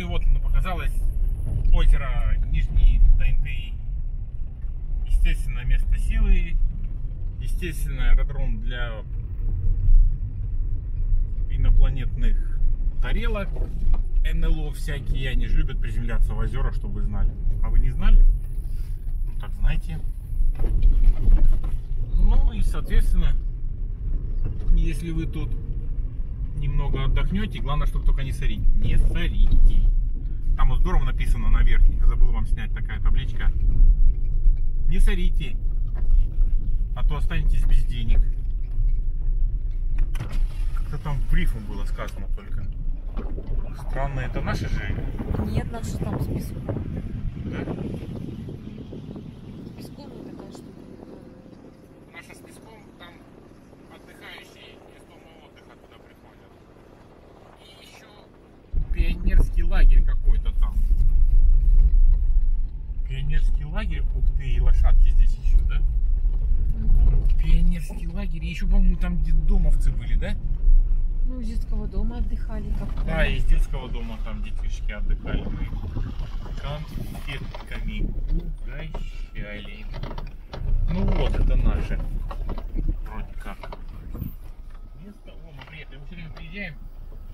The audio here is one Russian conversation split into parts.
Ну и вот показалось озеро Нижние Таинты. Естественно, место силы. Естественно, аэродром для инопланетных тарелок. НЛО всякие, они же любят приземляться в озера, чтобы вы знали. А вы не знали? Ну так знаете. Ну и соответственно, если вы тут немного отдохнете, главное, чтобы только не сорить. Не сорите. Там вот здорово написано на верхней. Я забыл вам снять, такая табличка. Не сорите, а то останетесь без денег. Как-то там брифом было сказано только. Странно, это наши же? Нет, наши там с песком. Да? С песком вот такая штука. Наша с песком, там отдыхающие из дома отдыха туда приходят. И еще пионерский лагерь какой-то там. Пионерский лагерь? Ух ты, и лошадки здесь еще, да? Пионерский лагерь, и еще, по-моему, там детдомовцы были, да? Ну, из детского дома отдыхали как-то. Да, из детского дома там детишки отдыхали. Мы конфетками угощали. Ну вот, это наше. Вроде как. Место, о, мы приехали. Мы все время приезжаем,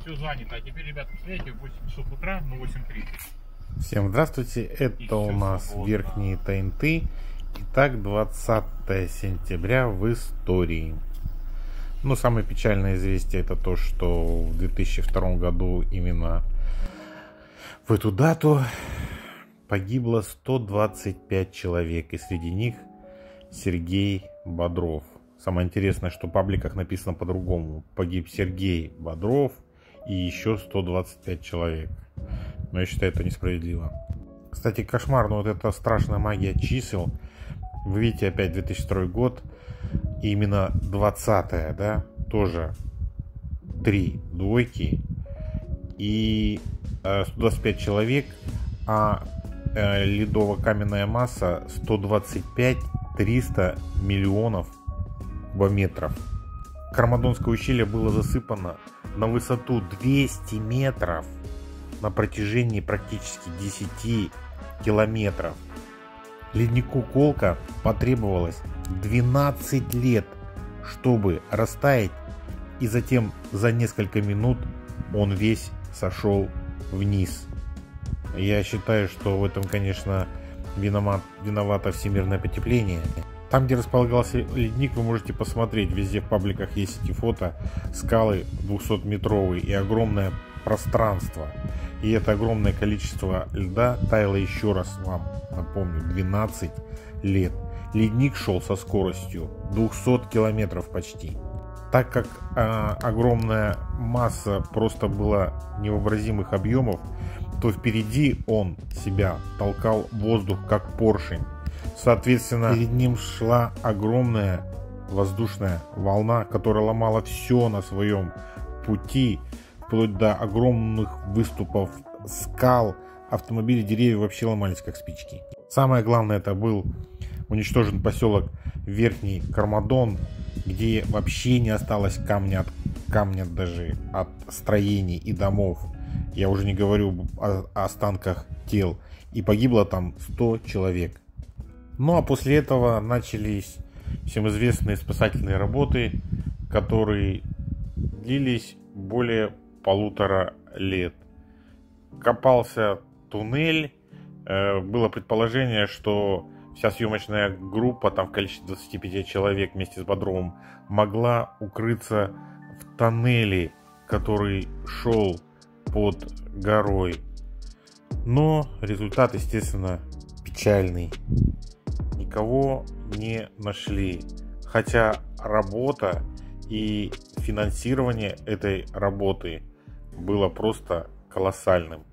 все занято. А теперь, ребята, смотрите, 8 часов утра, ну 8:30. Всем здравствуйте, это у нас свободно. Верхние Таинты. Итак, 20 сентября в истории. Ну, самое печальное известие это то, что в 2002 году именно в эту дату погибло 125 человек, и среди них Сергей Бодров. Самое интересное, что в пабликах написано по-другому. Погиб Сергей Бодров и еще 125 человек. Но я считаю, это несправедливо. Кстати, кошмарно, вот эта страшная магия чисел. Вы видите, опять 2002 год. И именно 20-е, да, тоже 3 двойки и 125 человек, а ледово-каменная масса 125-300 миллионов кубометров. Кармадонское ущелье было засыпано на высоту 200 метров на протяжении практически 10 километров. Леднику Колка потребовалось 12 лет, чтобы растаять, и затем за несколько минут он весь сошел вниз. Я считаю, что в этом, конечно, виновато всемирное потепление. Там, где располагался ледник, вы можете посмотреть, везде в пабликах есть эти фото, скалы 200-метровые и огромное пространство. И это огромное количество льда таяло, еще раз вам напомню, 12 лет. Ледник шел со скоростью 200 километров почти. Так как огромная масса просто была невообразимых объемов, то впереди он себя толкал воздух как поршень. Соответственно, перед ним шла огромная воздушная волна, которая ломала все на своем пути, вплоть до огромных выступов скал. Автомобили, деревья вообще ломались как спички. Самое главное, это был уничтожен поселок Верхний Кармадон, где вообще не осталось камня даже от строений и домов. Я уже не говорю о останках тел. И погибло там 100 человек. Ну а после этого начались всем известные спасательные работы, которые длились более 1,5 лет. Копался туннель. Было предположение, что вся съемочная группа там в количестве 25 человек вместе с Бодровым могла укрыться в тоннеле, который шел под горой. Но результат, естественно, печальный. Никого не нашли. Хотя работа и финансирование этой работы было просто колоссальным.